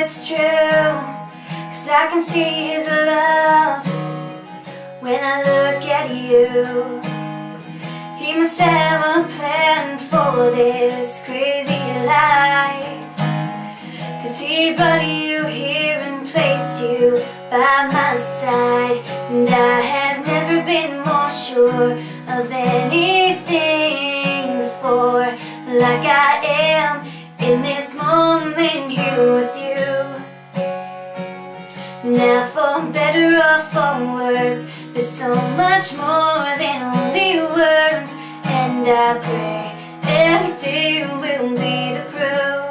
it's true, 'cause I can see His love when I look at you. He must have a plan for this crazy life, 'cause He brought you here and placed you by my side. And I have never been more sure of anything before, like I am in this moment here with you. Now for better or for worse, there's so much more than only words, and I pray every day will be the proof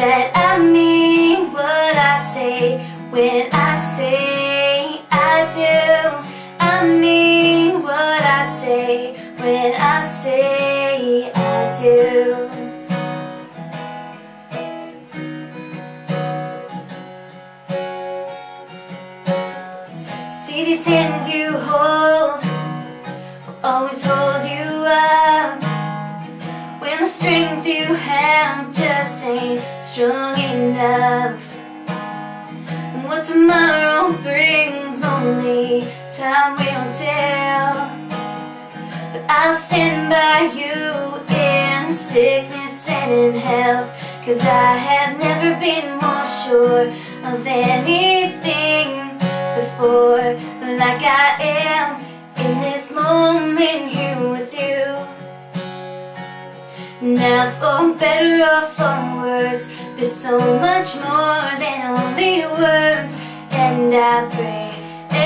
that I mean what I say when I say I do. I mean what I say when I say I do. See these hands you hold will always hold you up when the strength you have just ain't strong enough. And what tomorrow brings, only time will tell. But I'll stand by you in sickness and in health, 'cause I have never been more sure of anything before, like I am in this moment here with you. Now for better or for worse, there's so much more than only words, and I pray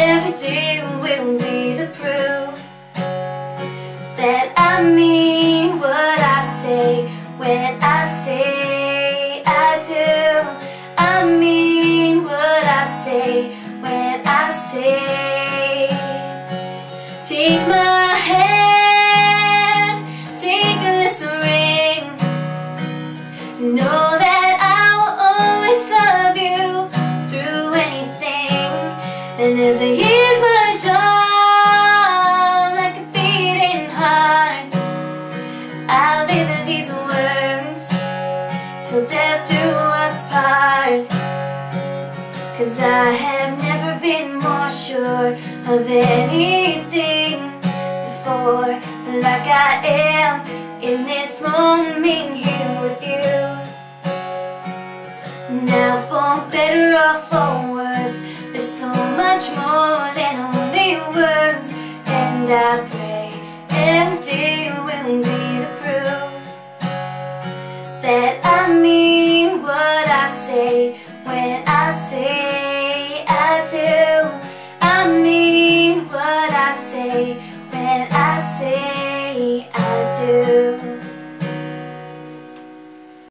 every day will be the proof that I mean what I say when I say I do. I mean what I say when I say, take my hand, take this ring, know that I will always love you through anything. And as the years march on, like a beating heart, I live in these words till death do us part, 'cause I have never been more sure of anything before, like I am in this moment here with you. Now for better or for worse, there's so much more than only words, and I pray every day will be